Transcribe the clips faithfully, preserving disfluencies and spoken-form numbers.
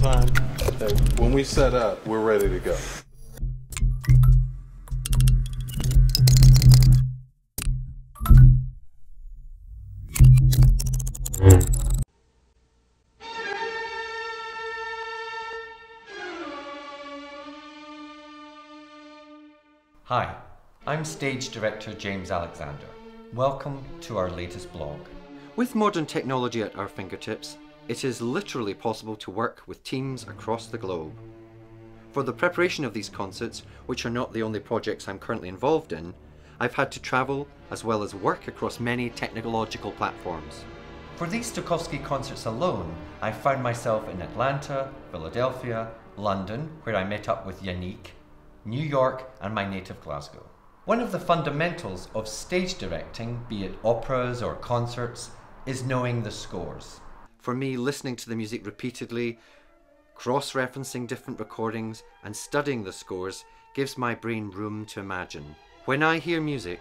time. Hey, when we set up, we're ready to go. Hi, I'm stage director James Alexander. Welcome to our latest blog. With modern technology at our fingertips, it is literally possible to work with teams across the globe. For the preparation of these concerts, which are not the only projects I'm currently involved in, I've had to travel as well as work across many technological platforms. For these Stokowski concerts alone, I found myself in Atlanta, Philadelphia, London, where I met up with Yannick, New York, and my native Glasgow. One of the fundamentals of stage directing, be it operas or concerts, is knowing the scores. For me, listening to the music repeatedly, cross-referencing different recordings, and studying the scores gives my brain room to imagine. When I hear music,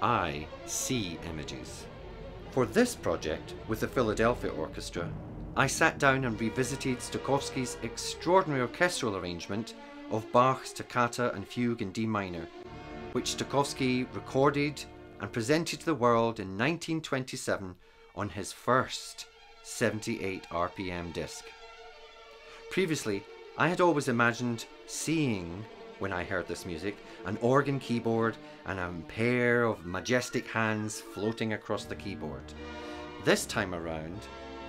I see images. For this project, with the Philadelphia Orchestra, I sat down and revisited Stokowski's extraordinary orchestral arrangement of Bach's Toccata and Fugue in D minor, which Stokowski recorded and presented to the world in nineteen twenty-seven on his first seventy-eight R P M disc. Previously, I had always imagined seeing, when I heard this music, an organ keyboard and a pair of majestic hands floating across the keyboard. This time around,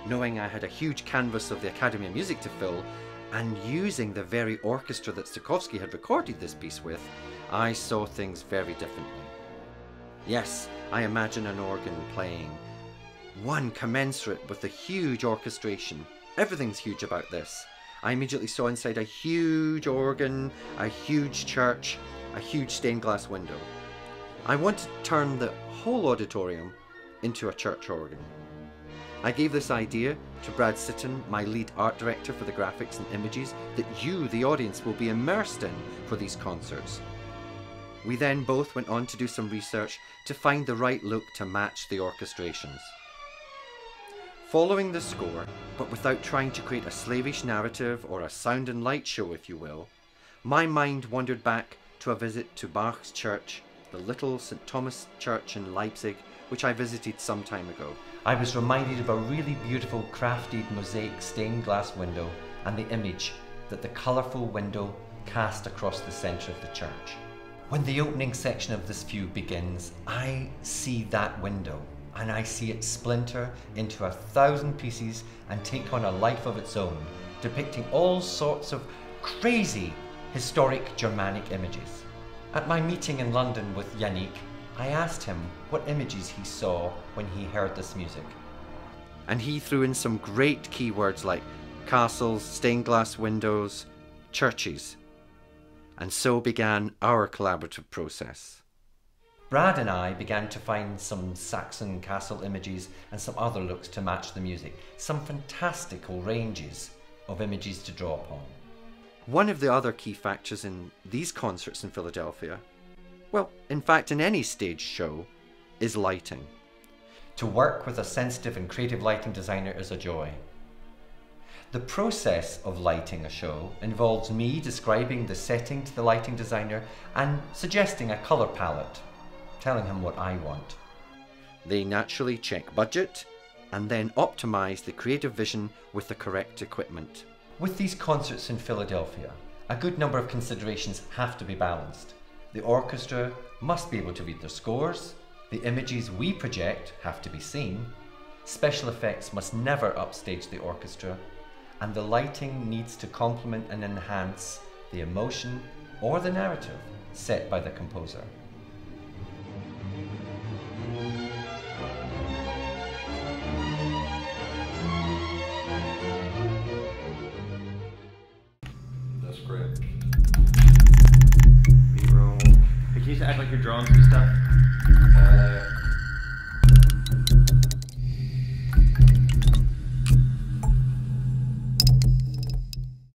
knowing I had a huge canvas of the Academy of Music to fill, and using the very orchestra that Stokowski had recorded this piece with, I saw things very differently. Yes, I imagine an organ playing, one commensurate with the huge orchestration. Everything's huge about this. I immediately saw inside a huge organ, a huge church, a huge stained glass window. I wanted to turn the whole auditorium into a church organ. I gave this idea to Brad Sitton, my lead art director for the graphics and images that you, the audience, will be immersed in for these concerts. We then both went on to do some research to find the right look to match the orchestrations. Following the score, but without trying to create a slavish narrative or a sound and light show, if you will, my mind wandered back to a visit to Bach's church, the little Saint Thomas Church in Leipzig, which I visited some time ago. I was reminded of a really beautiful crafted mosaic stained glass window and the image that the colourful window cast across the centre of the church. When the opening section of this fugue begins, I see that window and I see it splinter into a thousand pieces and take on a life of its own, depicting all sorts of crazy historic Germanic images. At my meeting in London with Yannick, I asked him what images he saw when he heard this music. And he threw in some great keywords like castles, stained glass windows, churches. And so began our collaborative process. Brad and I began to find some Saxon castle images and some other looks to match the music. Some fantastical ranges of images to draw upon. One of the other key factors in these concerts in Philadelphia, well, in fact, in any stage show, is lighting. To work with a sensitive and creative lighting designer is a joy. The process of lighting a show involves me describing the setting to the lighting designer and suggesting a colour palette, telling him what I want. They naturally check budget and then optimise the creative vision with the correct equipment. With these concerts in Philadelphia, a good number of considerations have to be balanced. The orchestra must be able to read their scores, the images we project have to be seen, special effects must never upstage the orchestra, and the lighting needs to complement and enhance the emotion or the narrative set by the composer. That's great. Act like you're drawing some stuff.